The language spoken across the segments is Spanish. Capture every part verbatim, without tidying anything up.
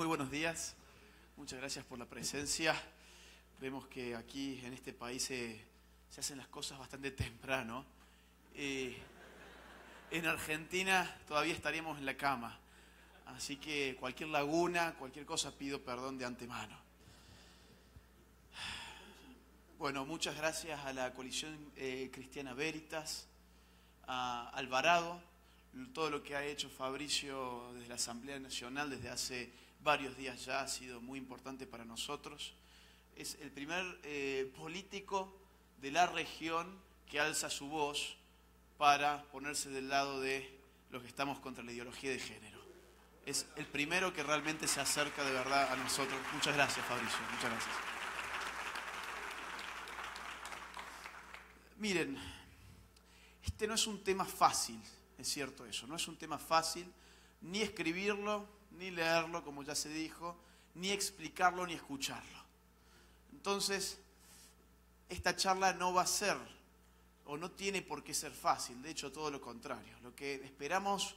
muy buenos días. Muchas gracias por la presencia. Vemos que aquí en este país se, se hacen las cosas bastante temprano. Eh, en Argentina todavía estaríamos en la cama. Así que cualquier laguna, cualquier cosa, pido perdón de antemano. Bueno, muchas gracias a la coalición eh, Cristiana Veritas, a Alvarado, todo lo que ha hecho Fabricio desde la Asamblea Nacional desde hace varios días ya ha sido muy importante para nosotros. Es el primer eh, político de la región que alza su voz para ponerse del lado de los que estamos contra la ideología de género. Es el primero que realmente se acerca de verdad a nosotros. Muchas gracias, Fabricio, muchas gracias. Miren, este no es un tema fácil, es cierto eso, no es un tema fácil ni escribirlo, ni leerlo, como ya se dijo, ni explicarlo, ni escucharlo. Entonces, esta charla no va a ser, o no tiene por qué ser fácil, de hecho todo lo contrario. Lo que esperamos,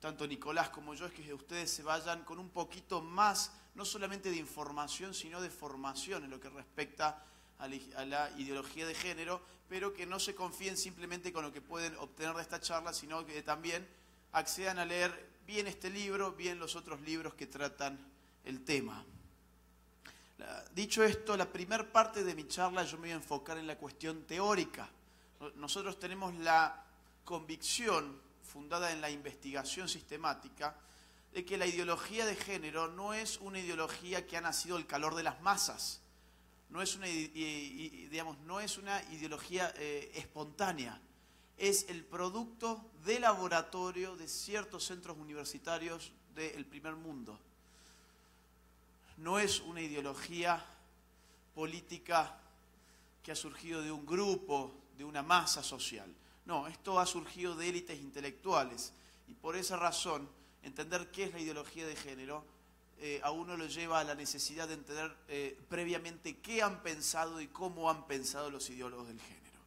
tanto Nicolás como yo, es que ustedes se vayan con un poquito más, no solamente de información, sino de formación en lo que respecta a la ideología de género, pero que no se confíen simplemente con lo que pueden obtener de esta charla, sino que también accedan a leer bien este libro, bien los otros libros que tratan el tema. Dicho esto, la primera parte de mi charla yo me voy a enfocar en la cuestión teórica. Nosotros tenemos la convicción, fundada en la investigación sistemática, de que la ideología de género no es una ideología que ha nacido del calor de las masas. No es una, digamos, no es una ideología eh, espontánea, es el producto de laboratorio de ciertos centros universitarios del primer mundo. No es una ideología política que ha surgido de un grupo, de una masa social. No, esto ha surgido de élites intelectuales y por esa razón entender qué es la ideología de género Eh, a uno lo lleva a la necesidad de entender eh, previamente qué han pensado y cómo han pensado los ideólogos del género.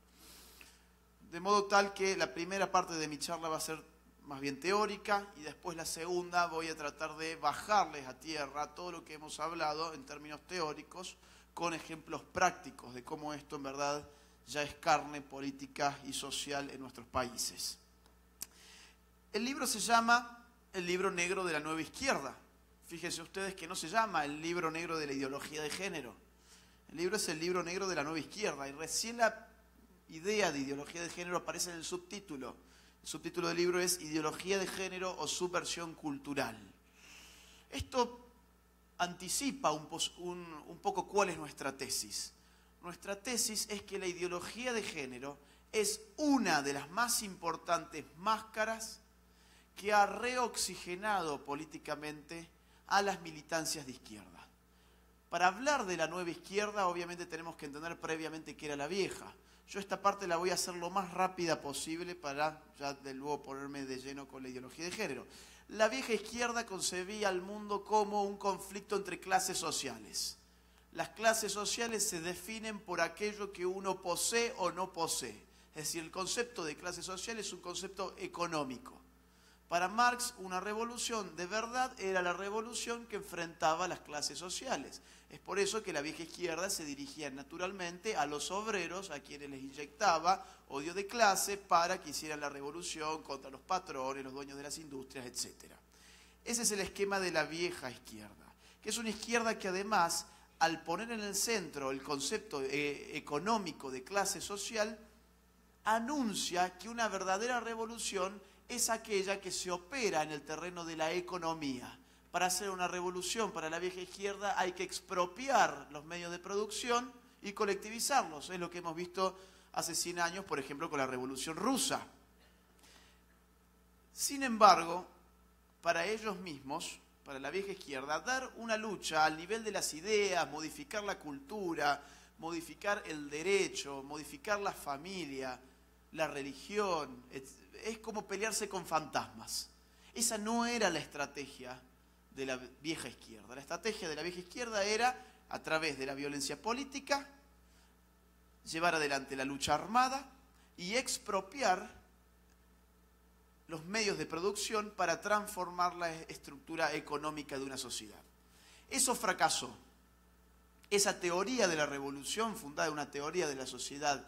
De modo tal que la primera parte de mi charla va a ser más bien teórica y después la segunda voy a tratar de bajarles a tierra todo lo que hemos hablado en términos teóricos con ejemplos prácticos de cómo esto en verdad ya es carne política y social en nuestros países. El libro se llama El libro negro de la nueva izquierda. Fíjense ustedes que no se llama El libro negro de la ideología de género. El libro es El libro negro de la nueva izquierda y recién la idea de ideología de género aparece en el subtítulo. El subtítulo del libro es Ideología de género o subversión cultural. Esto anticipa un, pos, un, un poco cuál es nuestra tesis. Nuestra tesis es que la ideología de género es una de las más importantes máscaras que ha reoxigenado políticamente a las militancias de izquierda. Para hablar de la nueva izquierda, obviamente tenemos que entender previamente qué era la vieja. Yo esta parte la voy a hacer lo más rápida posible para ya de luego ponerme de lleno con la ideología de género. La vieja izquierda concebía al mundo como un conflicto entre clases sociales. Las clases sociales se definen por aquello que uno posee o no posee. Es decir, el concepto de clase social es un concepto económico. Para Marx, una revolución de verdad era la revolución que enfrentaba a las clases sociales. Es por eso que la vieja izquierda se dirigía naturalmente a los obreros, a quienes les inyectaba odio de clase para que hicieran la revolución contra los patrones, los dueños de las industrias, etcétera. Ese es el esquema de la vieja izquierda, que es una izquierda que además, al poner en el centro el concepto eh, económico de clase social, anuncia que una verdadera revolución es aquella que se opera en el terreno de la economía. Para hacer una revolución para la vieja izquierda hay que expropiar los medios de producción y colectivizarlos. Es lo que hemos visto hace cien años, por ejemplo, con la Revolución Rusa. Sin embargo, para ellos mismos, para la vieja izquierda, dar una lucha al nivel de las ideas, modificar la cultura, modificar el derecho, modificar la familia, la religión, es como pelearse con fantasmas. Esa no era la estrategia de la vieja izquierda. La estrategia de la vieja izquierda era, a través de la violencia política, llevar adelante la lucha armada y expropiar los medios de producción para transformar la estructura económica de una sociedad. Eso fracasó. Esa teoría de la revolución, fundada en una teoría de la sociedad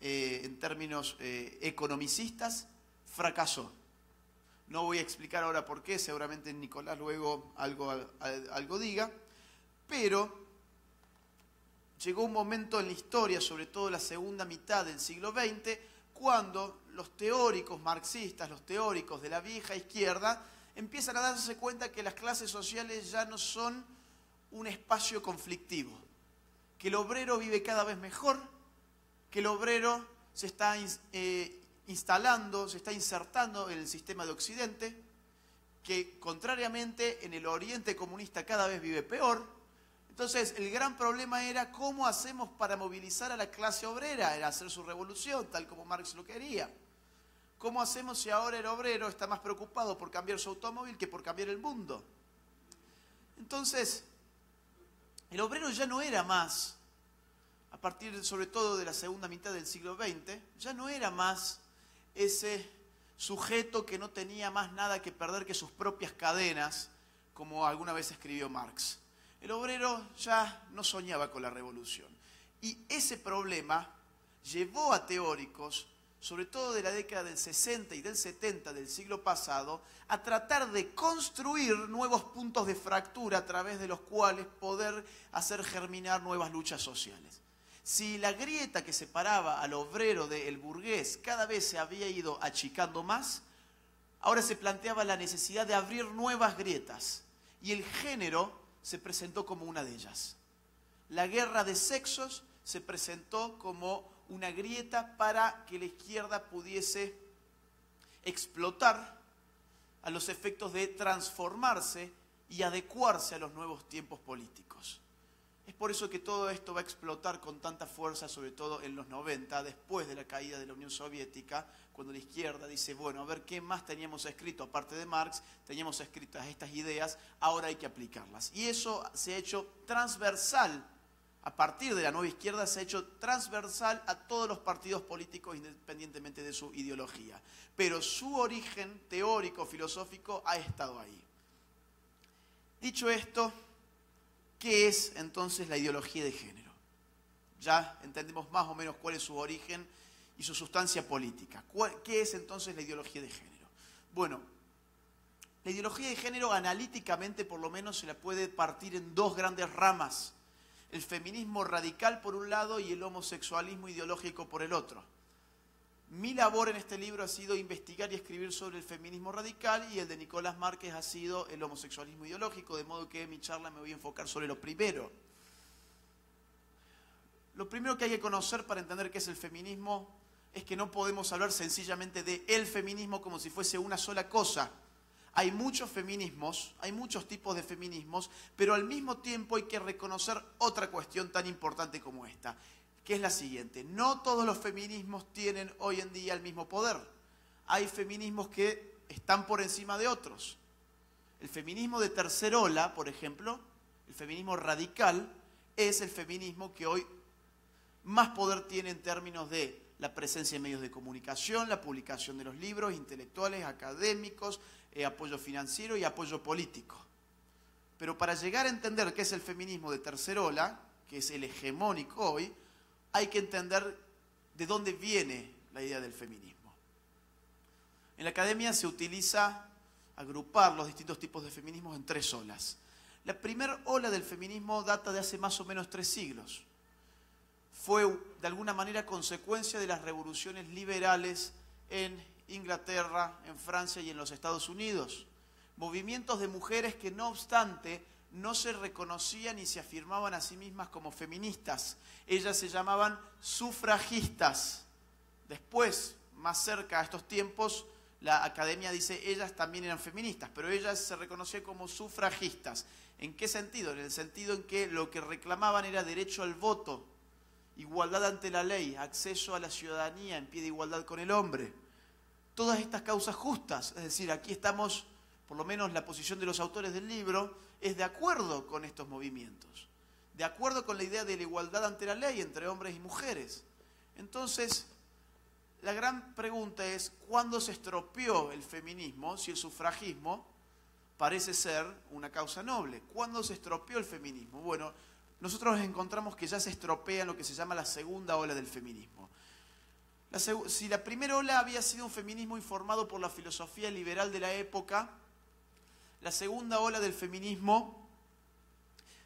eh, en términos eh, economicistas, fracasó. No voy a explicar ahora por qué, seguramente Nicolás luego algo, algo diga, pero llegó un momento en la historia, sobre todo la segunda mitad del siglo veinte, cuando los teóricos marxistas, los teóricos de la vieja izquierda, empiezan a darse cuenta que las clases sociales ya no son un espacio conflictivo, que el obrero vive cada vez mejor, que el obrero se está eh, instalando, se está insertando en el sistema de Occidente, que contrariamente en el Oriente comunista cada vez vive peor. Entonces el gran problema era cómo hacemos para movilizar a la clase obrera, era hacer su revolución tal como Marx lo quería. ¿Cómo hacemos si ahora el obrero está más preocupado por cambiar su automóvil que por cambiar el mundo? Entonces el obrero ya no era más, a partir sobre todo de la segunda mitad del siglo veinte, ya no era más ese sujeto que no tenía más nada que perder que sus propias cadenas, como alguna vez escribió Marx. El obrero ya no soñaba con la revolución. Y ese problema llevó a teóricos, sobre todo de la década del sesenta y del setenta del siglo pasado, a tratar de construir nuevos puntos de fractura a través de los cuales poder hacer germinar nuevas luchas sociales. Si la grieta que separaba al obrero del burgués cada vez se había ido achicando más, ahora se planteaba la necesidad de abrir nuevas grietas, y el género se presentó como una de ellas. La guerra de sexos se presentó como una grieta para que la izquierda pudiese explotar a los efectos de transformarse y adecuarse a los nuevos tiempos políticos. Es por eso que todo esto va a explotar con tanta fuerza, sobre todo en los noventa, después de la caída de la Unión Soviética, cuando la izquierda dice, bueno, a ver qué más teníamos escrito, aparte de Marx, teníamos escritas estas ideas, ahora hay que aplicarlas. Y eso se ha hecho transversal, a partir de la nueva izquierda se ha hecho transversal a todos los partidos políticos independientemente de su ideología. Pero su origen teórico, filosófico, ha estado ahí. Dicho esto, ¿qué es entonces la ideología de género? Ya entendemos más o menos cuál es su origen y su sustancia política. ¿Qué es entonces la ideología de género? Bueno, la ideología de género analíticamente por lo menos se la puede partir en dos grandes ramas. El feminismo radical por un lado y el homosexualismo ideológico por el otro. Mi labor en este libro ha sido investigar y escribir sobre el feminismo radical y el de Nicolás Márquez ha sido el homosexualismo ideológico, de modo que en mi charla me voy a enfocar sobre lo primero. Lo primero que hay que conocer para entender qué es el feminismo es que no podemos hablar sencillamente de el feminismo como si fuese una sola cosa. Hay muchos feminismos, hay muchos tipos de feminismos, pero al mismo tiempo hay que reconocer otra cuestión tan importante como esta, que es la siguiente. No todos los feminismos tienen hoy en día el mismo poder. Hay feminismos que están por encima de otros. El feminismo de tercer ola, por ejemplo, el feminismo radical, es el feminismo que hoy más poder tiene en términos de la presencia en medios de comunicación, la publicación de los libros intelectuales, académicos, eh, apoyo financiero y apoyo político. Pero para llegar a entender qué es el feminismo de tercer ola, que es el hegemónico hoy, hay que entender de dónde viene la idea del feminismo. En la academia se utiliza agrupar los distintos tipos de feminismos en tres olas. La primera ola del feminismo data de hace más o menos tres siglos. Fue de alguna manera consecuencia de las revoluciones liberales en Inglaterra, en Francia y en los Estados Unidos. Movimientos de mujeres que no obstante no se reconocían ni se afirmaban a sí mismas como feministas. Ellas se llamaban sufragistas. Después, más cerca a estos tiempos, la academia dice ellas también eran feministas, pero ellas se reconocían como sufragistas. ¿En qué sentido? En el sentido en que lo que reclamaban era derecho al voto, igualdad ante la ley, acceso a la ciudadanía en pie de igualdad con el hombre. Todas estas causas justas, es decir, aquí estamos, por lo menos la posición de los autores del libro, es de acuerdo con estos movimientos, de acuerdo con la idea de la igualdad ante la ley entre hombres y mujeres. Entonces, la gran pregunta es, ¿cuándo se estropeó el feminismo, si el sufragismo, parece ser una causa noble. ¿Cuándo se estropeó el feminismo? Bueno, nosotros encontramos que ya se estropea en lo que se llama la segunda ola del feminismo. La si la primera ola había sido un feminismo informado por la filosofía liberal de la época, la segunda ola del feminismo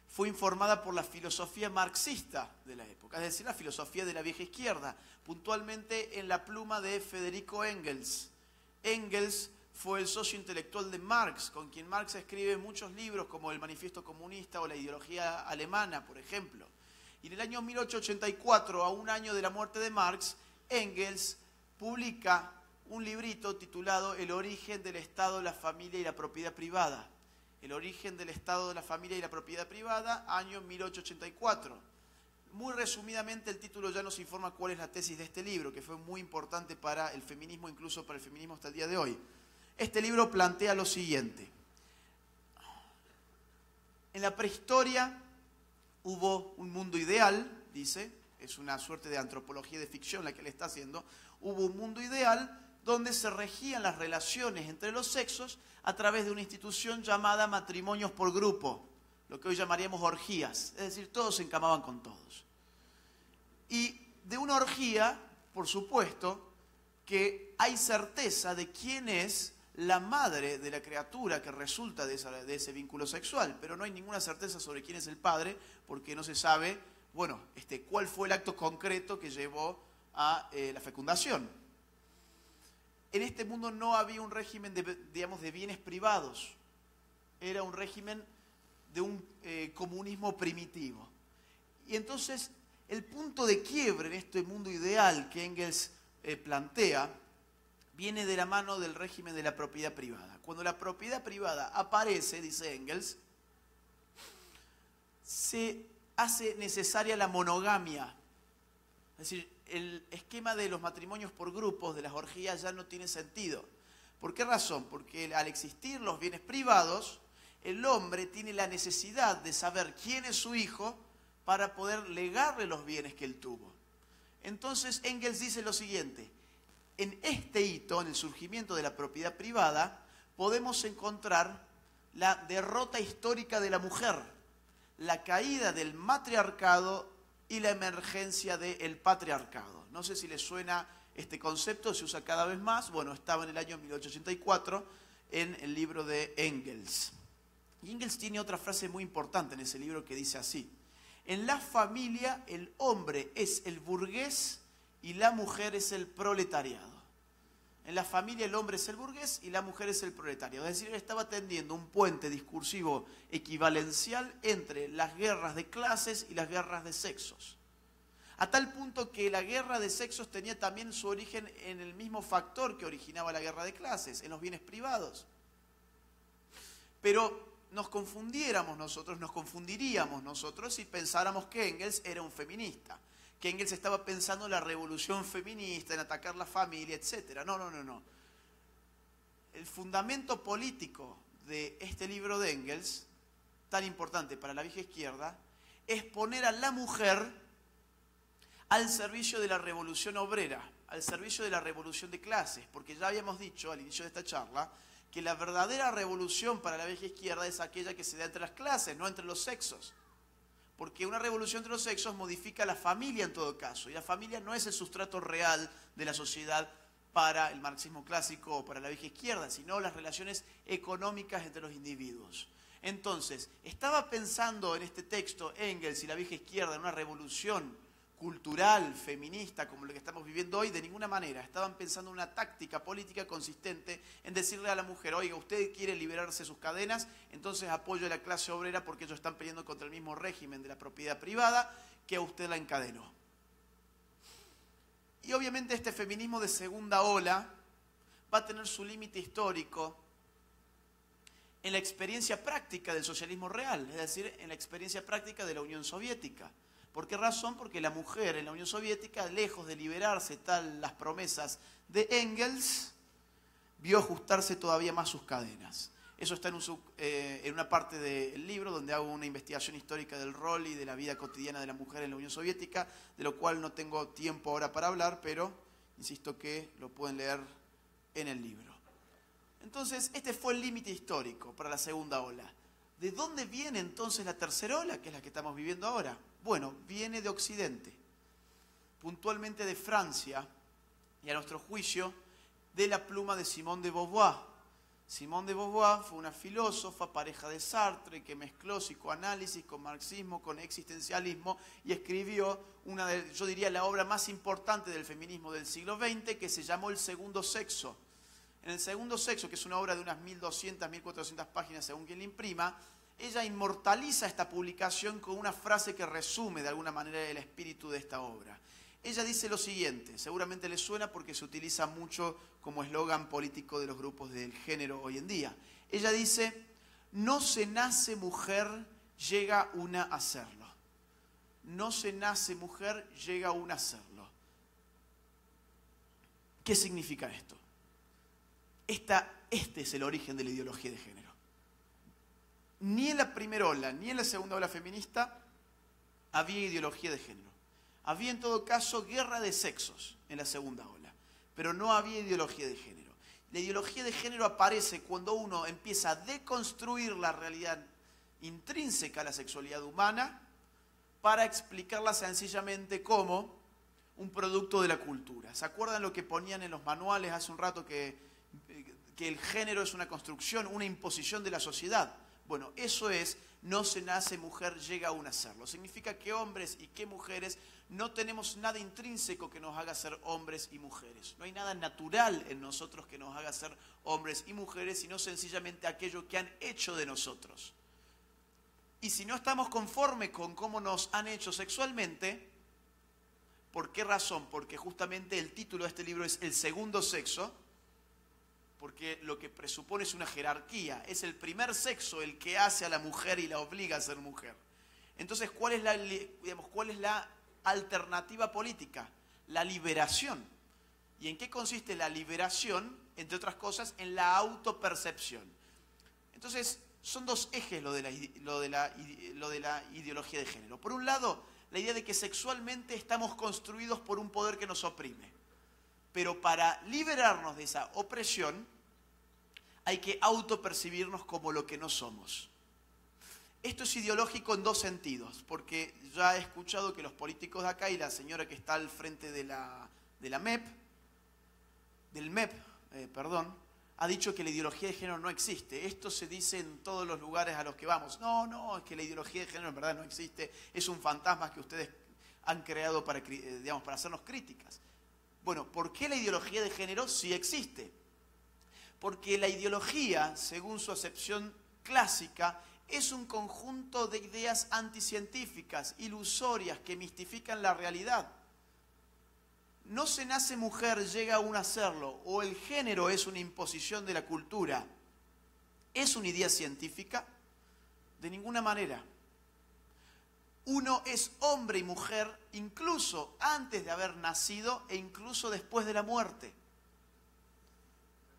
fue informada por la filosofía marxista de la época, es decir, la filosofía de la vieja izquierda, puntualmente en la pluma de Federico Engels. Engels fue el socio intelectual de Marx, con quien Marx escribe muchos libros como El Manifiesto Comunista o La Ideología Alemana, por ejemplo. Y en el año mil ochocientos ochenta y cuatro, a un año de la muerte de Marx, Engels publica un librito titulado El origen del estado, la familia y la propiedad privada. El origen del estado, la familia y la propiedad privada, año mil ochocientos ochenta y cuatro. Muy resumidamente, el título ya nos informa cuál es la tesis de este libro, que fue muy importante para el feminismo, incluso para el feminismo hasta el día de hoy. Este libro plantea lo siguiente. En la prehistoria hubo un mundo ideal, dice, es una suerte de antropología de ficción la que él está haciendo, hubo un mundo ideal donde se regían las relaciones entre los sexos a través de una institución llamada matrimonios por grupo, lo que hoy llamaríamos orgías, es decir, todos se encamaban con todos. Y de una orgía, por supuesto, que hay certeza de quién es la madre de la criatura que resulta de, esa, de ese vínculo sexual, pero no hay ninguna certeza sobre quién es el padre, porque no se sabe, bueno, este, cuál fue el acto concreto que llevó a eh, la fecundación. En este mundo no había un régimen de, digamos, de bienes privados, era un régimen de un eh, comunismo primitivo. Y entonces, el punto de quiebre en este mundo ideal que Engels eh, plantea, viene de la mano del régimen de la propiedad privada. Cuando la propiedad privada aparece, dice Engels, se hace necesaria la monogamia. Es decir, el esquema de los matrimonios por grupos, de las orgías, ya no tiene sentido. ¿Por qué razón? Porque al existir los bienes privados, el hombre tiene la necesidad de saber quién es su hijo para poder legarle los bienes que él tuvo. Entonces Engels dice lo siguiente: en este hito, en el surgimiento de la propiedad privada, podemos encontrar la derrota histórica de la mujer, la caída del matriarcado y la emergencia del patriarcado. No sé si les suena este concepto, se usa cada vez más. Bueno, estaba en el año mil ochocientos ochenta y cuatro en el libro de Engels. Y Engels tiene otra frase muy importante en ese libro que dice así: en la familia el hombre es el burgués y la mujer es el proletariado. En la familia el hombre es el burgués y la mujer es el proletariado. Es decir, él estaba tendiendo un puente discursivo equivalencial entre las guerras de clases y las guerras de sexos. A tal punto que la guerra de sexos tenía también su origen en el mismo factor que originaba la guerra de clases, en los bienes privados. Pero nos confundiéramos nosotros, nos confundiríamos nosotros si pensáramos que Engels era un feminista, que Engels estaba pensando en la revolución feminista, en atacar la familia, etcétera. No, no, no, no. El fundamento político de este libro de Engels, tan importante para la vieja izquierda, es poner a la mujer al servicio de la revolución obrera, al servicio de la revolución de clases, porque ya habíamos dicho al inicio de esta charla que la verdadera revolución para la vieja izquierda es aquella que se da entre las clases, no entre los sexos. Porque una revolución entre los sexos modifica a la familia en todo caso, y la familia no es el sustrato real de la sociedad para el marxismo clásico o para la vieja izquierda, sino las relaciones económicas entre los individuos. Entonces, estaba pensando en este texto Engels y la vieja izquierda en una revolución cultural, feminista, como la que estamos viviendo hoy, de ninguna manera. Estaban pensando en una táctica política consistente en decirle a la mujer: oiga, usted quiere liberarse de sus cadenas, entonces apoyo a la clase obrera porque ellos están peleando contra el mismo régimen de la propiedad privada que a usted la encadenó. Y obviamente este feminismo de segunda ola va a tener su límite histórico en la experiencia práctica del socialismo real, es decir, en la experiencia práctica de la Unión Soviética. ¿Por qué razón? Porque la mujer en la Unión Soviética, lejos de liberarse tal las promesas de Engels, vio ajustarse todavía más sus cadenas. Eso está en, un sub, eh, en una parte del libro donde hago una investigación histórica del rol y de la vida cotidiana de la mujer en la Unión Soviética, de lo cual no tengo tiempo ahora para hablar, pero insisto que lo pueden leer en el libro. Entonces, este fue el límite histórico para la segunda ola. ¿De dónde viene entonces la tercera ola, que es la que estamos viviendo ahora? Bueno, viene de Occidente, puntualmente de Francia, y a nuestro juicio, de la pluma de Simone de Beauvoir. Simone de Beauvoir fue una filósofa, pareja de Sartre, que mezcló psicoanálisis con marxismo, con existencialismo, y escribió una de, yo diría, la obra más importante del feminismo del siglo veinte, que se llamó El segundo sexo. En El segundo sexo, que es una obra de unas mil doscientas, mil cuatrocientas páginas según quien le imprima, ella inmortaliza esta publicación con una frase que resume de alguna manera el espíritu de esta obra. Ella dice lo siguiente, seguramente le suena porque se utiliza mucho como eslogan político de los grupos del género hoy en día. Ella dice, no se nace mujer, llega una a serlo. No se nace mujer, llega una a serlo. ¿Qué significa esto? Esta, este es el origen de la ideología de género. Ni en la primera ola, ni en la segunda ola feminista había ideología de género. Había en todo caso guerra de sexos en la segunda ola, pero no había ideología de género. La ideología de género aparece cuando uno empieza a deconstruir la realidad intrínseca a la sexualidad humana para explicarla sencillamente como un producto de la cultura. ¿Se acuerdan lo que ponían en los manuales hace un rato que... que el género es una construcción, una imposición de la sociedad? Bueno, eso es, no se nace mujer, llega aún a serlo. Significa que hombres y que mujeres no tenemos nada intrínseco que nos haga ser hombres y mujeres. No hay nada natural en nosotros que nos haga ser hombres y mujeres, sino sencillamente aquello que han hecho de nosotros. Y si no estamos conformes con cómo nos han hecho sexualmente, ¿por qué razón? Porque justamente el título de este libro es El segundo sexo, porque lo que presupone es una jerarquía, es el primer sexo el que hace a la mujer y la obliga a ser mujer. Entonces, ¿cuál es la, digamos, cuál es la alternativa política? La liberación. ¿Y en qué consiste la liberación? Entre otras cosas, en la autopercepción. Entonces, son dos ejes lo de la, lo de la, lo de la ideología de género. Por un lado, la idea de que sexualmente estamos construidos por un poder que nos oprime. Pero para liberarnos de esa opresión, hay que autopercibirnos como lo que no somos. Esto es ideológico en dos sentidos, porque ya he escuchado que los políticos de acá y la señora que está al frente de la, de la M E P, del M E P, eh, perdón, ha dicho que la ideología de género no existe. Esto se dice en todos los lugares a los que vamos. No, no, es que la ideología de género en verdad no existe, es un fantasma que ustedes han creado para, digamos, para hacernos críticas. Bueno, ¿por qué la ideología de género sí existe? Porque la ideología, según su acepción clásica, es un conjunto de ideas anticientíficas, ilusorias, que mistifican la realidad. No se nace mujer, llega aún a serlo, o el género es una imposición de la cultura. ¿Es una idea científica? De ninguna manera. Uno es hombre y mujer incluso antes de haber nacido e incluso después de la muerte.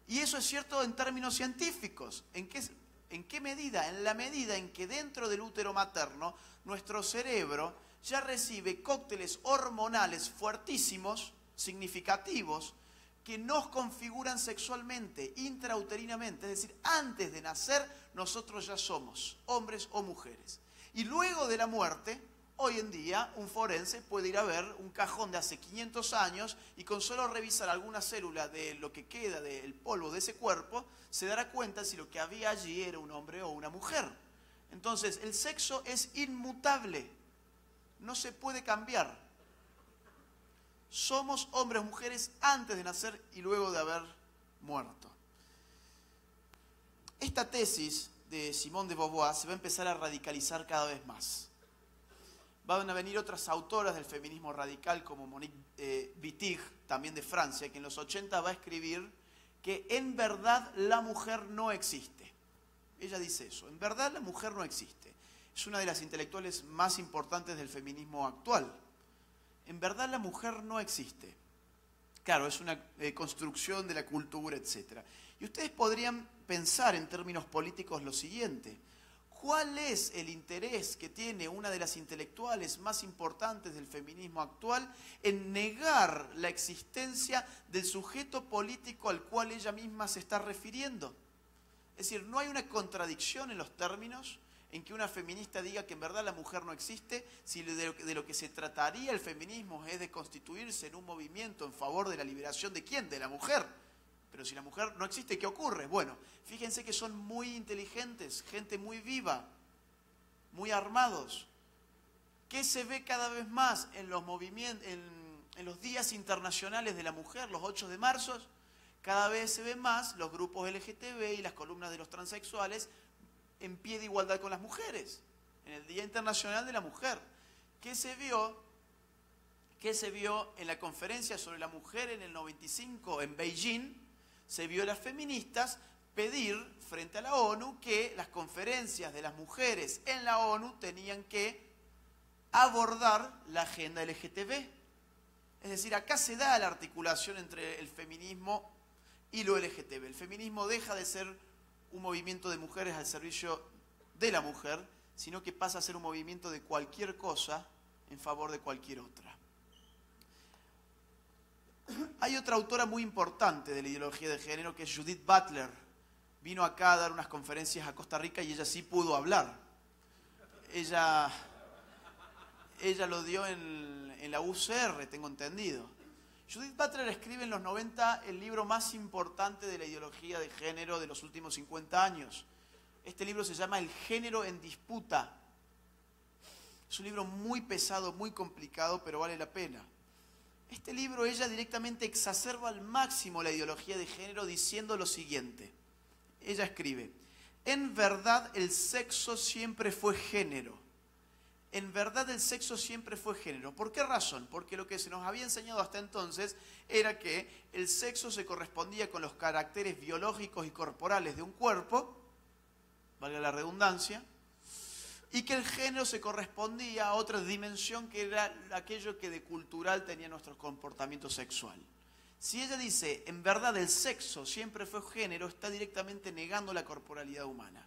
Y eso es cierto en términos científicos. ¿En qué, en qué medida? En la medida en que dentro del útero materno nuestro cerebro ya recibe cócteles hormonales fuertísimos, significativos, que nos configuran sexualmente, intrauterinamente. Es decir, antes de nacer nosotros ya somos hombres o mujeres. Y luego de la muerte, hoy en día, un forense puede ir a ver un cajón de hace quinientos años y con solo revisar alguna célula de lo que queda del polvo de ese cuerpo, se dará cuenta si lo que había allí era un hombre o una mujer. Entonces, el sexo es inmutable, no se puede cambiar. Somos hombres o mujeres antes de nacer y luego de haber muerto. Esta tesis de Simone de Beauvoir se va a empezar a radicalizar cada vez más. Van a venir otras autoras del feminismo radical como Monique eh, Wittig, también de Francia, que en los ochenta va a escribir que en verdad la mujer no existe. Ella dice eso, en verdad la mujer no existe. Es una de las intelectuales más importantes del feminismo actual. En verdad la mujer no existe. Claro, es una eh, construcción de la cultura, etcétera. Y ustedes podrían pensar en términos políticos lo siguiente. ¿Cuál es el interés que tiene una de las intelectuales más importantes del feminismo actual en negar la existencia del sujeto político al cual ella misma se está refiriendo? Es decir, no hay una contradicción en los términos en que una feminista diga que en verdad la mujer no existe, si de lo que se trataría el feminismo es de constituirse en un movimiento en favor de la liberación ¿de quién? De la mujer. Pero si la mujer no existe, ¿qué ocurre? Bueno, fíjense que son muy inteligentes, gente muy viva, muy armados. ¿Qué se ve cada vez más en los movimientos, en, en los días internacionales de la mujer, los ocho de marzo? Cada vez se ven más los grupos L G T B y las columnas de los transexuales en pie de igualdad con las mujeres, en el Día Internacional de la Mujer. ¿Qué se vio? ¿Qué se vio en la conferencia sobre la mujer en el noventa y cinco en Beijing? Se vio a las feministas pedir frente a la ONU que las conferencias de las mujeres en la ONU tenían que abordar la agenda L G T B. Es decir, acá se da la articulación entre el feminismo y lo L G T B. El feminismo deja de ser un movimiento de mujeres al servicio de la mujer, sino que pasa a ser un movimiento de cualquier cosa en favor de cualquier otra. Hay otra autora muy importante de la ideología de género que es Judith Butler. Vino acá a dar unas conferencias a Costa Rica y ella sí pudo hablar. Ella, ella lo dio en, en la U C R, tengo entendido. Judith Butler escribe en los noventa el libro más importante de la ideología de género de los últimos cincuenta años. Este libro se llama El género en disputa. Es un libro muy pesado, muy complicado, pero vale la pena. Este libro ella directamente exacerba al máximo la ideología de género diciendo lo siguiente. Ella escribe: en verdad el sexo siempre fue género. En verdad el sexo siempre fue género. ¿Por qué razón? Porque lo que se nos había enseñado hasta entonces era que el sexo se correspondía con los caracteres biológicos y corporales de un cuerpo, valga la redundancia, y que el género se correspondía a otra dimensión que era aquello que de cultural tenía nuestro comportamiento sexual. Si ella dice, en verdad el sexo siempre fue género, está directamente negando la corporalidad humana.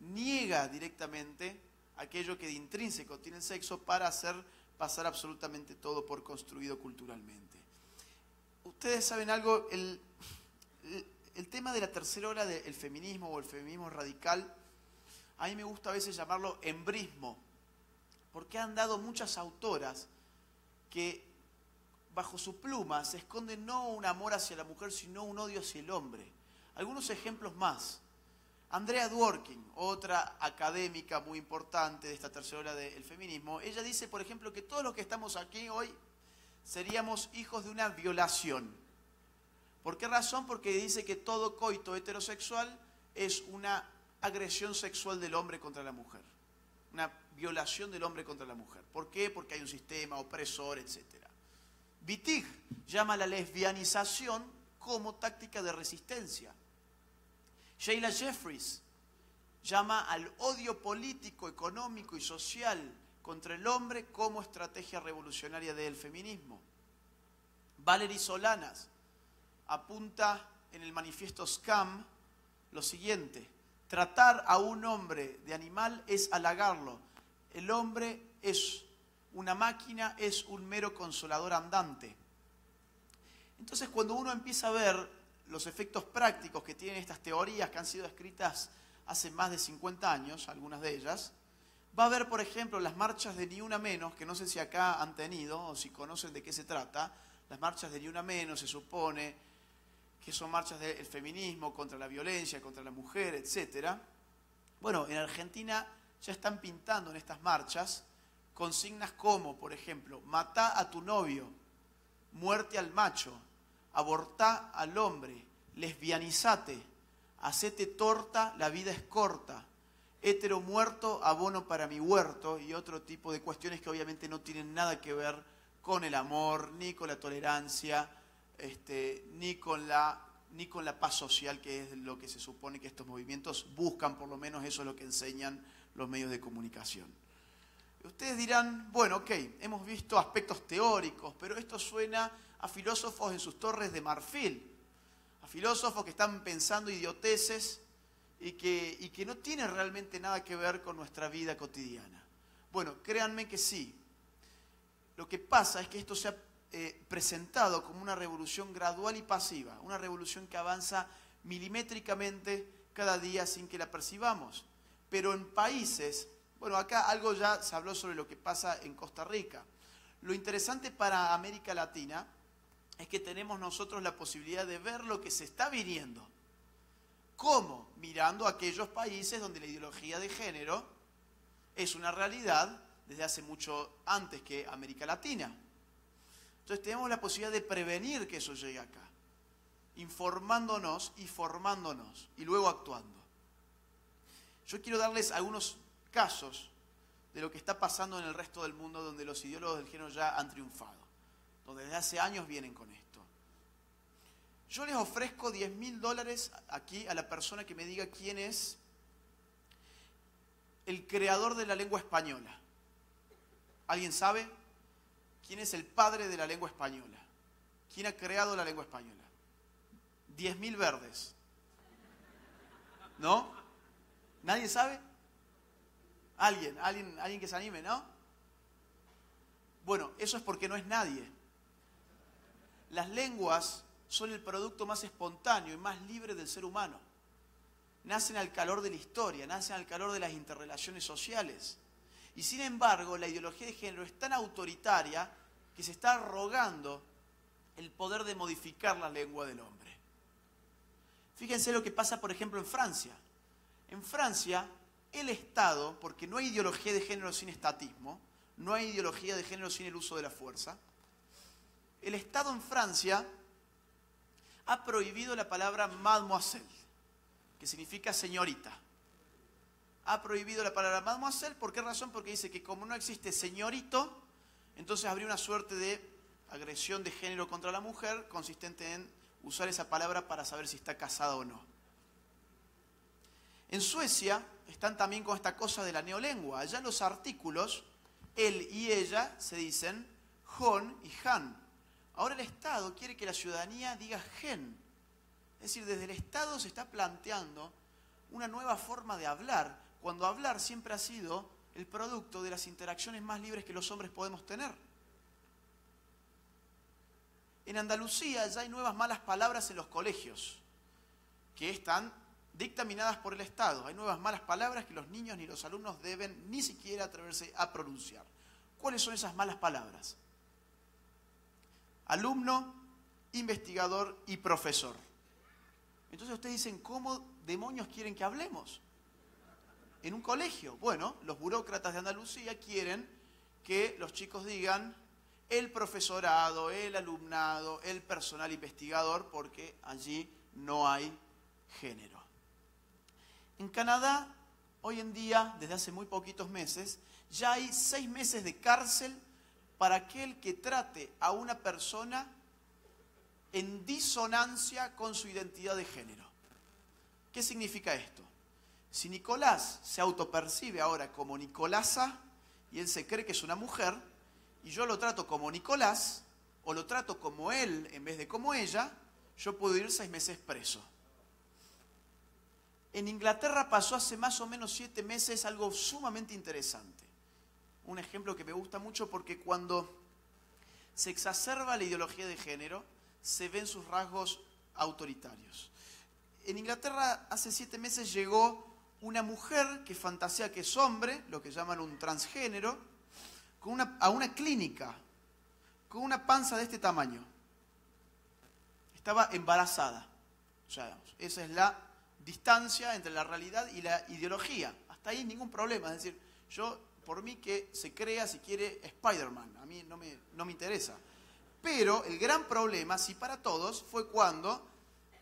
Niega directamente aquello que de intrínseco tiene el sexo para hacer pasar absolutamente todo por construido culturalmente. Ustedes saben algo, el, el, el tema de la tercera ola del feminismo o el feminismo radical, a mí me gusta a veces llamarlo embrismo, porque han dado muchas autoras que bajo su pluma se esconde no un amor hacia la mujer, sino un odio hacia el hombre. Algunos ejemplos más. Andrea Dworkin, otra académica muy importante de esta tercera ola del feminismo, ella dice, por ejemplo, que todos los que estamos aquí hoy seríamos hijos de una violación. ¿Por qué razón? Porque dice que todo coito heterosexual es una agresión sexual del hombre contra la mujer, una violación del hombre contra la mujer. ¿Por qué? Porque hay un sistema opresor, etcétera. Wittig llama a la lesbianización como táctica de resistencia. Sheila Jeffries llama al odio político, económico y social contra el hombre como estrategia revolucionaria del feminismo. Valerie Solanas apunta en el Manifiesto S C U M lo siguiente: tratar a un hombre de animal es halagarlo. El hombre es una máquina, es un mero consolador andante. Entonces, cuando uno empieza a ver los efectos prácticos que tienen estas teorías que han sido escritas hace más de cincuenta años, algunas de ellas, va a ver, por ejemplo, las marchas de Ni Una Menos, que no sé si acá han tenido o si conocen de qué se trata. Las marchas de Ni Una Menos se supone que son marchas del feminismo, contra la violencia, contra la mujer, etcétera. Bueno, en Argentina ya están pintando en estas marchas consignas como, por ejemplo, matá a tu novio, muerte al macho, abortá al hombre, lesbianizate, hacete torta, la vida es corta, hétero muerto, abono para mi huerto, y otro tipo de cuestiones que obviamente no tienen nada que ver con el amor, ni con la tolerancia, este, ni con la, ni con la paz social, que es lo que se supone que estos movimientos buscan, por lo menos eso es lo que enseñan los medios de comunicación. Ustedes dirán, bueno, ok, hemos visto aspectos teóricos, pero esto suena a filósofos en sus torres de marfil, a filósofos que están pensando idioteces y que, y que no tienen realmente nada que ver con nuestra vida cotidiana. Bueno, créanme que sí. Lo que pasa es que esto se ha eh, presentado como una revolución gradual y pasiva, una revolución que avanza milimétricamente cada día sin que la percibamos. Pero en países, bueno, acá algo ya se habló sobre lo que pasa en Costa Rica. Lo interesante para América Latina es que tenemos nosotros la posibilidad de ver lo que se está viniendo. ¿Cómo? Mirando aquellos países donde la ideología de género es una realidad desde hace mucho antes que América Latina. Entonces tenemos la posibilidad de prevenir que eso llegue acá, informándonos y formándonos y luego actuando. Yo quiero darles algunos casos de lo que está pasando en el resto del mundo donde los ideólogos del género ya han triunfado, donde desde hace años vienen con esto. Yo les ofrezco diez mil dólares aquí a la persona que me diga quién es el creador de la lengua española. ¿Alguien sabe? ¿Quién es el padre de la lengua española? ¿Quién ha creado la lengua española? diez mil verdes. ¿No? ¿Nadie sabe? ¿Alguien? ¿Alguien? ¿Alguien que se anime, no? Bueno, eso es porque no es nadie. Las lenguas son el producto más espontáneo y más libre del ser humano. Nacen al calor de la historia, nacen al calor de las interrelaciones sociales. Y sin embargo, la ideología de género es tan autoritaria que se está arrogando el poder de modificar la lengua del hombre. Fíjense lo que pasa, por ejemplo, en Francia. En Francia, el Estado, porque no hay ideología de género sin estatismo, no hay ideología de género sin el uso de la fuerza, el Estado en Francia ha prohibido la palabra mademoiselle, que significa señorita. Ha prohibido la palabra mademoiselle, ¿por qué razón? Porque dice que como no existe señorito, entonces habría una suerte de agresión de género contra la mujer consistente en usar esa palabra para saber si está casada o no. En Suecia están también con esta cosa de la neolengua. Allá los artículos, él y ella, se dicen hon y han. Ahora el Estado quiere que la ciudadanía diga gen. Es decir, desde el Estado se está planteando una nueva forma de hablar, cuando hablar siempre ha sido el producto de las interacciones más libres que los hombres podemos tener. En Andalucía ya hay nuevas malas palabras en los colegios, que están dictaminadas por el Estado. Hay nuevas malas palabras que los niños ni los alumnos deben ni siquiera atreverse a pronunciar. ¿Cuáles son esas malas palabras? Alumno, investigador y profesor. Entonces ustedes dicen, ¿cómo demonios quieren que hablemos? En un colegio. Bueno, los burócratas de Andalucía quieren que los chicos digan el profesorado, el alumnado, el personal investigador, porque allí no hay género. En Canadá, hoy en día, desde hace muy poquitos meses, ya hay seis meses de cárcel para aquel que trate a una persona en disonancia con su identidad de género. ¿Qué significa esto? Si Nicolás se autopercibe ahora como Nicolasa y él se cree que es una mujer, y yo lo trato como Nicolás, o lo trato como él en vez de como ella, yo puedo ir seis meses preso. En Inglaterra pasó hace más o menos siete meses algo sumamente interesante. Un ejemplo que me gusta mucho porque cuando se exacerba la ideología de género, se ven sus rasgos autoritarios. En Inglaterra hace siete meses llegó una mujer que fantasea que es hombre, lo que llaman un transgénero, con una, a una clínica, con una panza de este tamaño. Estaba embarazada. O sea, esa es la distancia entre la realidad y la ideología. Hasta ahí ningún problema. Es decir, yo, por mí que se crea, si quiere, Spider-Man. A mí no me, no me interesa. Pero el gran problema, sí para todos, fue cuando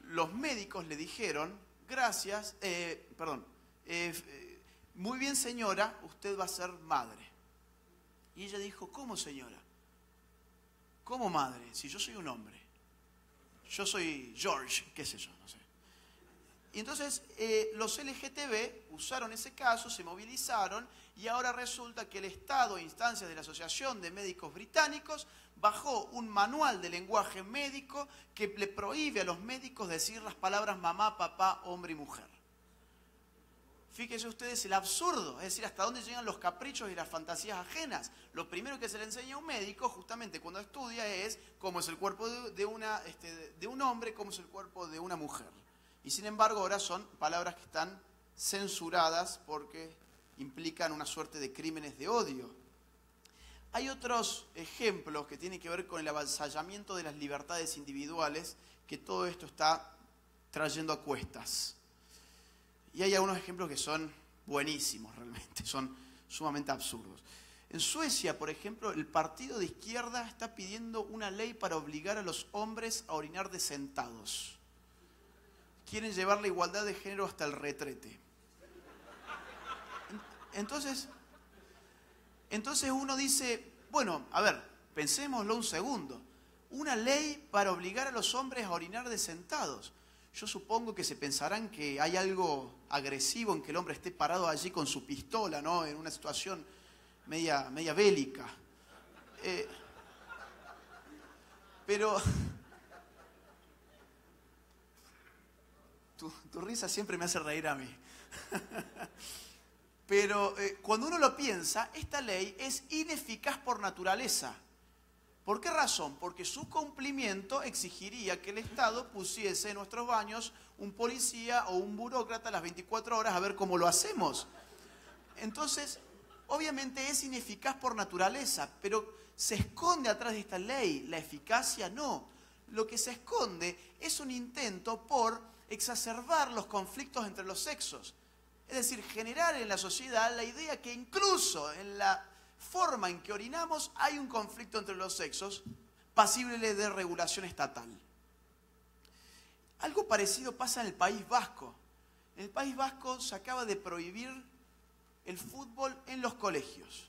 los médicos le dijeron, gracias, eh, perdón, eh, eh, muy bien señora, usted va a ser madre. Y ella dijo, ¿cómo señora? ¿Cómo madre? Si yo soy un hombre. Yo soy George, qué sé yo, no sé. Y entonces eh, los L G T B usaron ese caso, se movilizaron y ahora resulta que el Estado, instancias de la Asociación de Médicos Británicos, bajó un manual de lenguaje médico que le prohíbe a los médicos decir las palabras mamá, papá, hombre y mujer. Fíjense ustedes el absurdo, es decir, hasta dónde llegan los caprichos y las fantasías ajenas. Lo primero que se le enseña a un médico, justamente cuando estudia, es cómo es el cuerpo de, una, este, de un hombre, cómo es el cuerpo de una mujer. Y sin embargo ahora son palabras que están censuradas porque implican una suerte de crímenes de odio. Hay otros ejemplos que tienen que ver con el avasallamiento de las libertades individuales que todo esto está trayendo a cuestas. Y hay algunos ejemplos que son buenísimos realmente, son sumamente absurdos. En Suecia, por ejemplo, el partido de izquierda está pidiendo una ley para obligar a los hombres a orinar de sentados. Quieren llevar la igualdad de género hasta el retrete. Entonces, entonces uno dice, bueno, a ver, pensémoslo un segundo. Una ley para obligar a los hombres a orinar de sentados. Yo supongo que se pensarán que hay algo agresivo en que el hombre esté parado allí con su pistola, ¿no? En una situación media, media bélica. Eh, pero... Tu, tu risa siempre me hace reír a mí. Pero eh, cuando uno lo piensa, esta ley es ineficaz por naturaleza. ¿Por qué razón? Porque su cumplimiento exigiría que el Estado pusiese en nuestros baños un policía o un burócrata a las veinticuatro horas a ver cómo lo hacemos. Entonces, obviamente es ineficaz por naturaleza, pero se esconde atrás de esta ley, la eficacia no. Lo que se esconde es un intento por exacerbar los conflictos entre los sexos. Es decir, generar en la sociedad la idea que incluso en la forma en que orinamos hay un conflicto entre los sexos pasible de regulación estatal. Algo parecido pasa en el País Vasco. En el País Vasco se acaba de prohibir el fútbol en los colegios.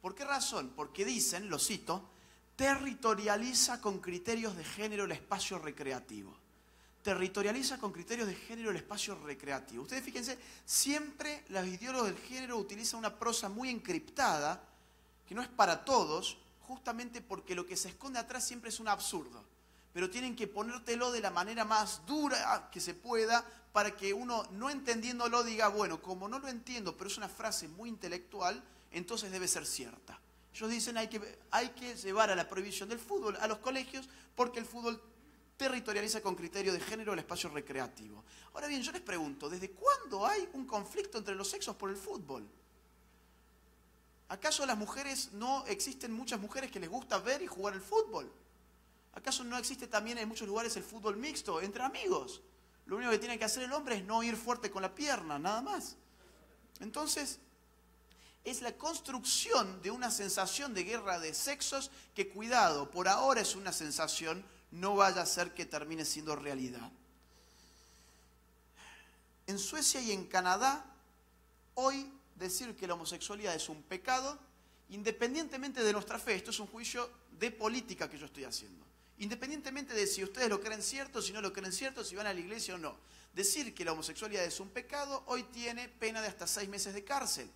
¿Por qué razón? Porque dicen, lo cito, territorializa con criterios de género el espacio recreativo. Territorializa con criterios de género el espacio recreativo. Ustedes fíjense, siempre los ideólogos del género utilizan una prosa muy encriptada, que no es para todos, justamente porque lo que se esconde atrás siempre es un absurdo. Pero tienen que ponértelo de la manera más dura que se pueda para que uno, no entendiéndolo, diga, bueno, como no lo entiendo, pero es una frase muy intelectual, entonces debe ser cierta. Ellos dicen, hay que, hay que llevar a la prohibición del fútbol a los colegios porque el fútbol territorializa con criterio de género el espacio recreativo. Ahora bien, yo les pregunto, ¿desde cuándo hay un conflicto entre los sexos por el fútbol? ¿Acaso las mujeres no existen muchas mujeres que les gusta ver y jugar el fútbol? ¿Acaso no existe también en muchos lugares el fútbol mixto entre amigos? Lo único que tiene que hacer el hombre es no ir fuerte con la pierna, nada más. Entonces, es la construcción de una sensación de guerra de sexos que, cuidado, por ahora es una sensación, no vaya a ser que termine siendo realidad. En Suecia y en Canadá, hoy decir que la homosexualidad es un pecado, independientemente de nuestra fe, esto es un juicio de política que yo estoy haciendo, independientemente de si ustedes lo creen cierto, si no lo creen cierto, si van a la iglesia o no, decir que la homosexualidad es un pecado, hoy tiene pena de hasta seis meses de cárcel.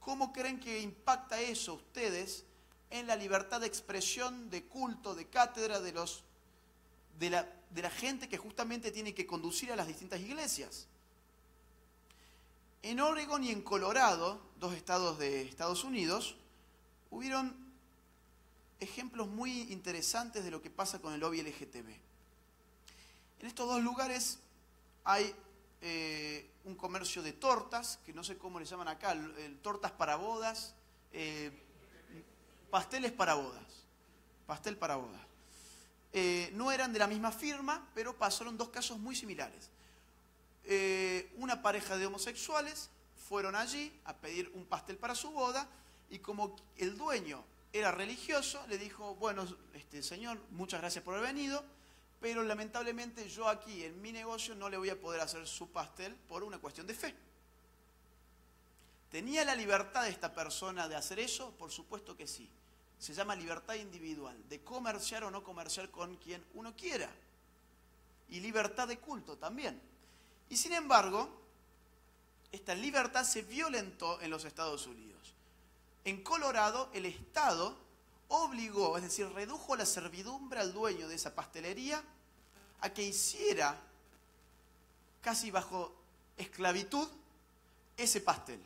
¿Cómo creen que impacta eso ustedes en la libertad de expresión, de culto, de cátedra, de, los, de, la, de la gente que justamente tiene que conducir a las distintas iglesias? En Oregón y en Colorado, dos estados de Estados Unidos, hubieron ejemplos muy interesantes de lo que pasa con el lobby L G T B. En estos dos lugares hay eh, un comercio de tortas, que no sé cómo le llaman acá, eh, tortas para bodas, eh, pasteles para bodas, pastel para bodas. Eh, no eran de la misma firma, pero pasaron dos casos muy similares. Eh, una pareja de homosexuales fueron allí a pedir un pastel para su boda y como el dueño era religioso, le dijo, bueno, este, señor, muchas gracias por haber venido, pero lamentablemente yo aquí en mi negocio no le voy a poder hacer su pastel por una cuestión de fe. ¿Tenía la libertad de esta persona de hacer eso? Por supuesto que sí. Se llama libertad individual, de comerciar o no comerciar con quien uno quiera. Y libertad de culto también. Y sin embargo, esta libertad se violentó en los Estados Unidos. En Colorado, el Estado obligó, es decir, redujo la servidumbre al dueño de esa pastelería a que hiciera, casi bajo esclavitud, ese pastel.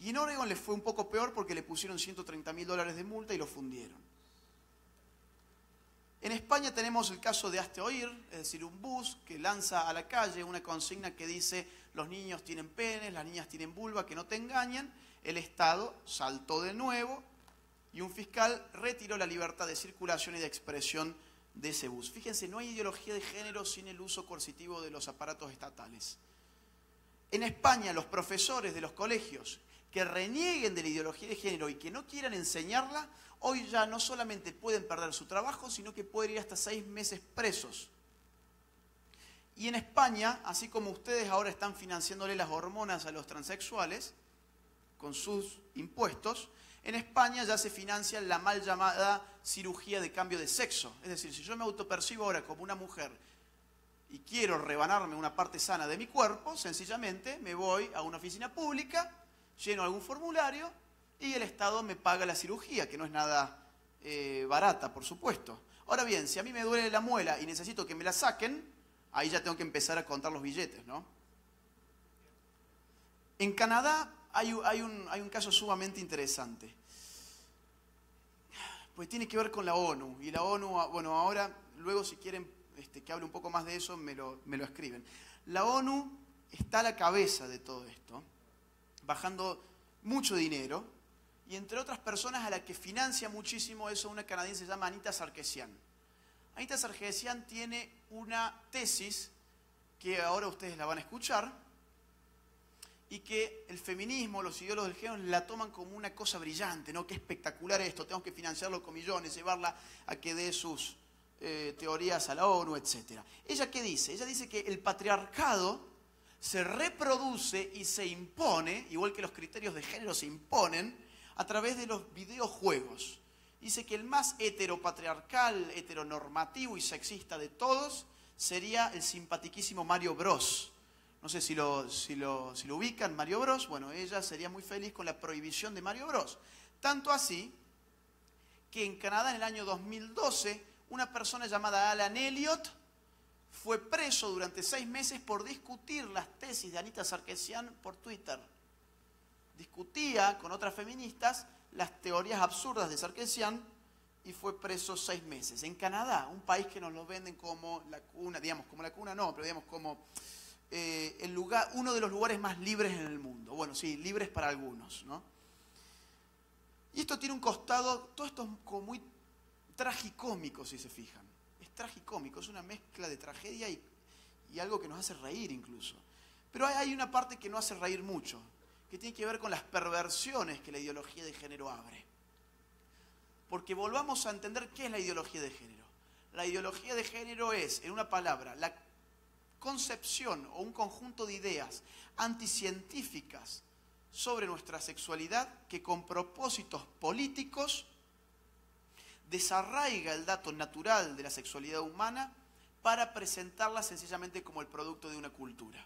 Y en Oregón les fue un poco peor porque le pusieron ciento treinta mil dólares de multa y lo fundieron. En España tenemos el caso de Hazte Oír, es decir, un bus que lanza a la calle una consigna que dice los niños tienen penes, las niñas tienen vulva, que no te engañen. El Estado saltó de nuevo y un fiscal retiró la libertad de circulación y de expresión de ese bus. Fíjense, no hay ideología de género sin el uso coercitivo de los aparatos estatales. En España, los profesores de los colegios que renieguen de la ideología de género y que no quieran enseñarla, hoy ya no solamente pueden perder su trabajo, sino que pueden ir hasta seis meses presos. Y en España, así como ustedes ahora están financiándole las hormonas a los transexuales con sus impuestos, en España ya se financia la mal llamada cirugía de cambio de sexo. Es decir, si yo me autopercibo ahora como una mujer y quiero rebanarme una parte sana de mi cuerpo, sencillamente me voy a una oficina pública, lleno algún formulario y el Estado me paga la cirugía, que no es nada eh, barata, por supuesto. Ahora bien, si a mí me duele la muela y necesito que me la saquen, ahí ya tengo que empezar a contar los billetes, ¿no? En Canadá hay, hay, un, hay un caso sumamente interesante. Pues tiene que ver con la ONU. Y la ONU, bueno, ahora, luego si quieren este, que hable un poco más de eso, me lo, me lo escriben. La ONU está a la cabeza de todo esto, bajando mucho dinero, y entre otras personas a la que financia muchísimo eso, una canadiense se llama Anita Sarkeesian. Anita Sarkeesian tiene una tesis que ahora ustedes la van a escuchar, y que el feminismo, los ideólogos del género la toman como una cosa brillante, ¿no? Qué espectacular esto, tenemos que financiarlo con millones, llevarla a que dé sus eh, teorías a la ONU, etcétera. ¿Ella qué dice? Ella dice que el patriarcado se reproduce y se impone, igual que los criterios de género se imponen, a través de los videojuegos. Dice que el más heteropatriarcal, heteronormativo y sexista de todos sería el simpatiquísimo Mario Bros. No sé si lo, si lo, si lo ubican, Mario Bros. Bueno, ella sería muy feliz con la prohibición de Mario Bros. Tanto así que en Canadá en el año dos mil doce una persona llamada Alan Elliott fue preso durante seis meses por discutir las tesis de Anita Sarkeesian por Twitter. Discutía con otras feministas las teorías absurdas de Sarkeesian y fue preso seis meses. En Canadá, un país que nos lo venden como la cuna, digamos, como la cuna no, pero digamos como eh, el lugar, uno de los lugares más libres en el mundo. Bueno, sí, libres para algunos, ¿no? Y esto tiene un costado, todo esto es como muy tragicómico, si se fijan. Tragicómico, es una mezcla de tragedia y, y algo que nos hace reír incluso. Pero hay, hay una parte que no hace reír mucho, que tiene que ver con las perversiones que la ideología de género abre. Porque volvamos a entender qué es la ideología de género. La ideología de género es, en una palabra, la concepción o un conjunto de ideas anticientíficas sobre nuestra sexualidad que con propósitos políticos desarraiga el dato natural de la sexualidad humana para presentarla sencillamente como el producto de una cultura.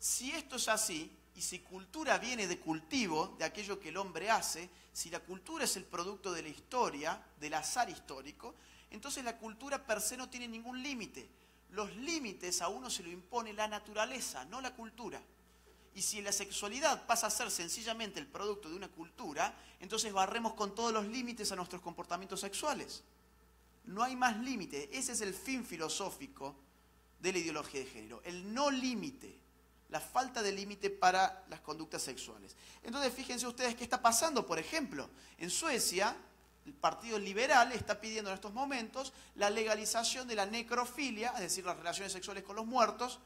Si esto es así, y si cultura viene de cultivo, de aquello que el hombre hace, si la cultura es el producto de la historia, del azar histórico, entonces la cultura per se no tiene ningún límite. Los límites a uno se lo impone la naturaleza, no la cultura. Y si la sexualidad pasa a ser sencillamente el producto de una cultura, entonces barremos con todos los límites a nuestros comportamientos sexuales. No hay más límite. Ese es el fin filosófico de la ideología de género. El no límite, la falta de límite para las conductas sexuales. Entonces fíjense ustedes qué está pasando, por ejemplo. En Suecia, el Partido Liberal está pidiendo en estos momentos la legalización de la necrofilia, es decir, las relaciones sexuales con los muertos,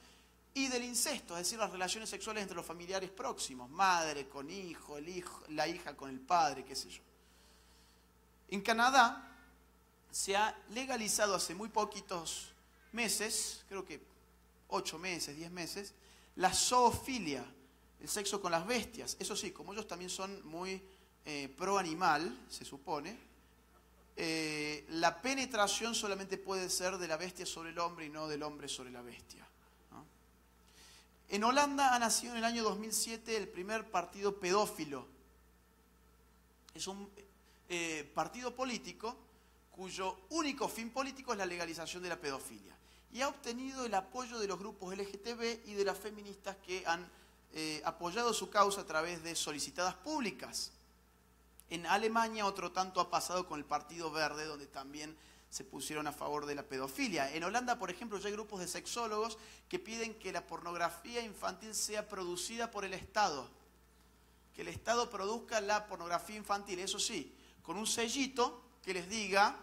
y del incesto, es decir, las relaciones sexuales entre los familiares próximos, madre con hijo, el hijo, la hija con el padre, qué sé yo. En Canadá se ha legalizado hace muy poquitos meses, creo que ocho meses, diez meses, la zoofilia, el sexo con las bestias. Eso sí, como ellos también son muy eh, pro animal, se supone, eh, la penetración solamente puede ser de la bestia sobre el hombre y no del hombre sobre la bestia. En Holanda ha nacido en el año dos mil siete el primer partido pedófilo. Es un eh, partido político cuyo único fin político es la legalización de la pedofilia. Y ha obtenido el apoyo de los grupos L G T B y de las feministas que han eh, apoyado su causa a través de solicitadas públicas. En Alemania otro tanto ha pasado con el Partido Verde, donde también se pusieron a favor de la pedofilia. En Holanda, por ejemplo, ya hay grupos de sexólogos que piden que la pornografía infantil sea producida por el Estado, que el Estado produzca la pornografía infantil, eso sí, con un sellito que les diga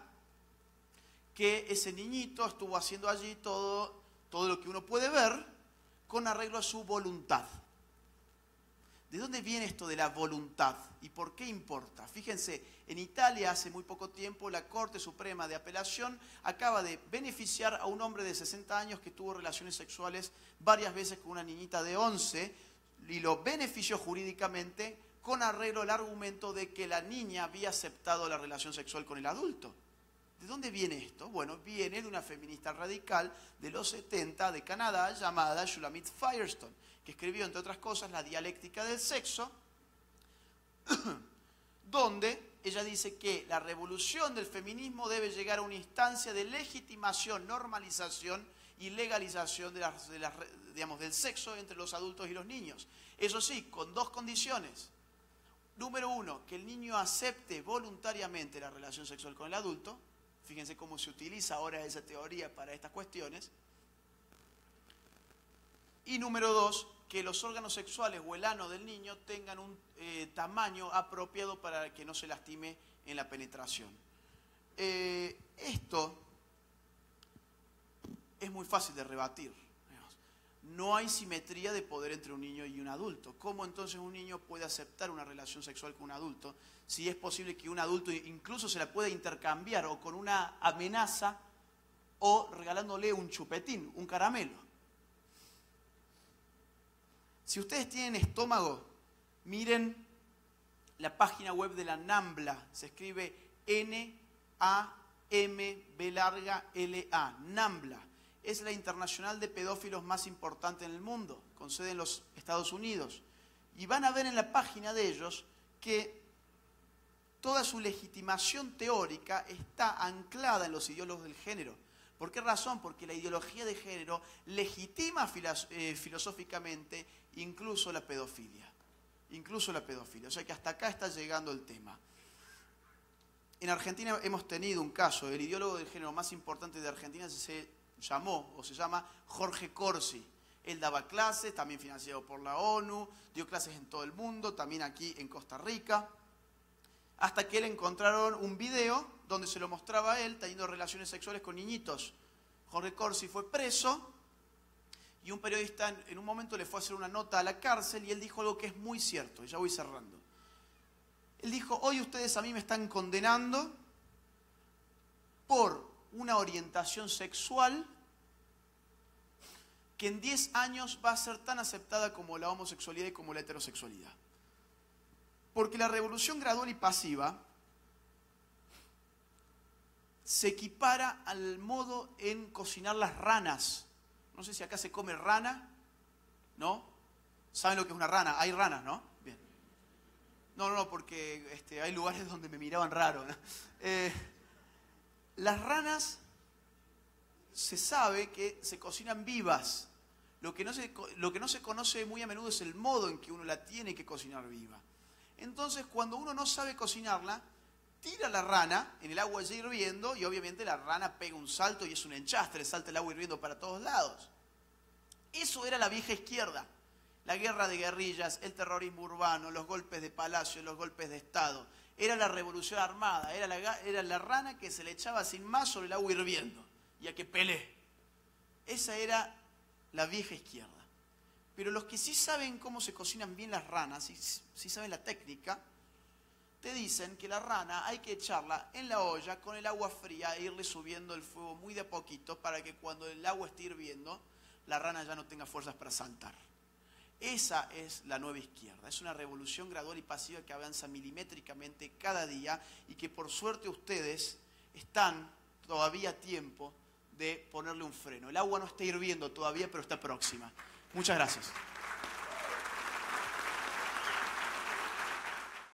que ese niñito estuvo haciendo allí todo, todo lo que uno puede ver con arreglo a su voluntad. ¿De dónde viene esto de la voluntad y por qué importa? Fíjense, en Italia hace muy poco tiempo la Corte Suprema de Apelación acaba de beneficiar a un hombre de sesenta años que tuvo relaciones sexuales varias veces con una niñita de once y lo benefició jurídicamente con arreglo al argumento de que la niña había aceptado la relación sexual con el adulto. ¿De dónde viene esto? Bueno, viene de una feminista radical de los setenta de Canadá llamada Shulamit Firestone, que escribió, entre otras cosas, La dialéctica del sexo, donde ella dice que la revolución del feminismo debe llegar a una instancia de legitimación, normalización y legalización de las, de las, digamos, del sexo entre los adultos y los niños. Eso sí, con dos condiciones. Número uno, que el niño acepte voluntariamente la relación sexual con el adulto. Fíjense cómo se utiliza ahora esa teoría para estas cuestiones. Y número dos, que los órganos sexuales o el ano del niño tengan un eh, tamaño apropiado para que no se lastime en la penetración. Eh, esto es muy fácil de rebatir. No hay simetría de poder entre un niño y un adulto. ¿Cómo entonces un niño puede aceptar una relación sexual con un adulto si es posible que un adulto incluso se la pueda intercambiar o con una amenaza o regalándole un chupetín, un caramelo? Si ustedes tienen estómago, miren la página web de la NAMBLA. Se escribe N A M B larga L A, NAMBLA. Es la internacional de pedófilos más importante en el mundo, con sede en los Estados Unidos. Y van a ver en la página de ellos que toda su legitimación teórica está anclada en los ideólogos del género. ¿Por qué razón? Porque la ideología de género legitima eh, filosóficamente incluso la pedofilia. Incluso la pedofilia. O sea que hasta acá está llegando el tema. En Argentina hemos tenido un caso, el ideólogo del género más importante de Argentina se llamó o se llama Jorge Corsi. Él daba clases, también financiado por la ONU, dio clases en todo el mundo, también aquí en Costa Rica, hasta que le encontraron un video donde se lo mostraba a él teniendo relaciones sexuales con niñitos. Jorge Corsi fue preso y un periodista en un momento le fue a hacer una nota a la cárcel y él dijo algo que es muy cierto, y ya voy cerrando. Él dijo, hoy ustedes a mí me están condenando por una orientación sexual que en diez años va a ser tan aceptada como la homosexualidad y como la heterosexualidad. Porque la revolución gradual y pasiva se equipara al modo en cocinar las ranas. No sé si acá se come rana, ¿no? ¿Saben lo que es una rana? Hay ranas, ¿no? Bien. No, no, no, porque este, hay lugares donde me miraban raro, ¿no? Eh, Las ranas se sabe que se cocinan vivas. Lo que, no se, lo que no se conoce muy a menudo es el modo en que uno la tiene que cocinar viva. Entonces, cuando uno no sabe cocinarla, tira la rana en el agua ya hirviendo y obviamente la rana pega un salto y es un enchastre, salta el agua hirviendo para todos lados. Eso era la vieja izquierda. La guerra de guerrillas, el terrorismo urbano, los golpes de palacio, los golpes de Estado. Era la revolución armada, era la, era la rana que se le echaba sin más sobre el agua hirviendo y a que pelé. Esa era la vieja izquierda. Pero los que sí saben cómo se cocinan bien las ranas, sí, sí saben la técnica, te dicen que la rana hay que echarla en la olla con el agua fría e irle subiendo el fuego muy de a poquito para que cuando el agua esté hirviendo, la rana ya no tenga fuerzas para saltar. Esa es la nueva izquierda, es una revolución gradual y pasiva que avanza milimétricamente cada día y que por suerte ustedes están todavía a tiempo de ponerle un freno. El agua no está hirviendo todavía, pero está próxima. Muchas gracias.